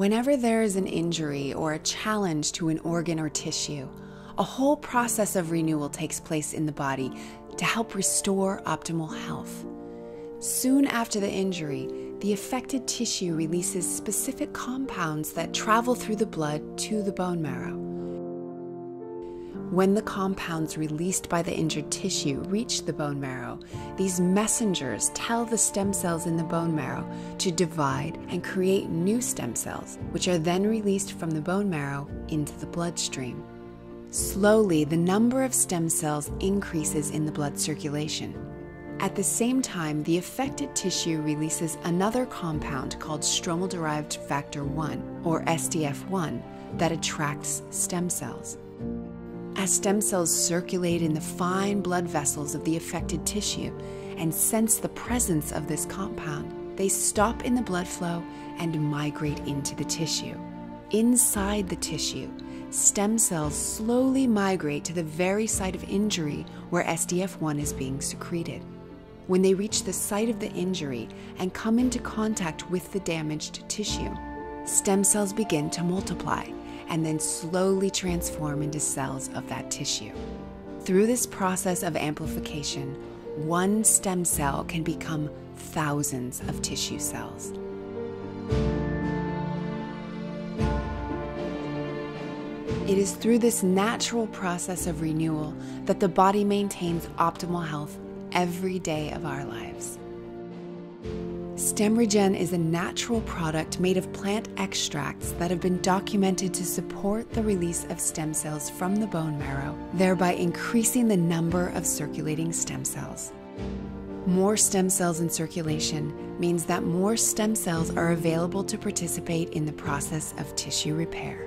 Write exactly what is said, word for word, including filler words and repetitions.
Whenever there is an injury or a challenge to an organ or tissue, a whole process of renewal takes place in the body to help restore optimal health. Soon after the injury, the affected tissue releases specific compounds that travel through the blood to the bone marrow. When the compounds released by the injured tissue reach the bone marrow, these messengers tell the stem cells in the bone marrow to divide and create new stem cells, which are then released from the bone marrow into the bloodstream. Slowly, the number of stem cells increases in the blood circulation. At the same time, the affected tissue releases another compound called stromal-derived factor one, or S D F one, that attracts stem cells. As stem cells circulate in the fine blood vessels of the affected tissue and sense the presence of this compound, they stop in the blood flow and migrate into the tissue. Inside the tissue, stem cells slowly migrate to the very site of injury where S D F one is being secreted. When they reach the site of the injury and come into contact with the damaged tissue, stem cells begin to multiply and then slowly transform into cells of that tissue. Through this process of amplification, one stem cell can become thousands of tissue cells. It is through this natural process of renewal that the body maintains optimal health every day of our lives. Stemregen is a natural product made of plant extracts that have been documented to support the release of stem cells from the bone marrow, thereby increasing the number of circulating stem cells. More stem cells in circulation means that more stem cells are available to participate in the process of tissue repair.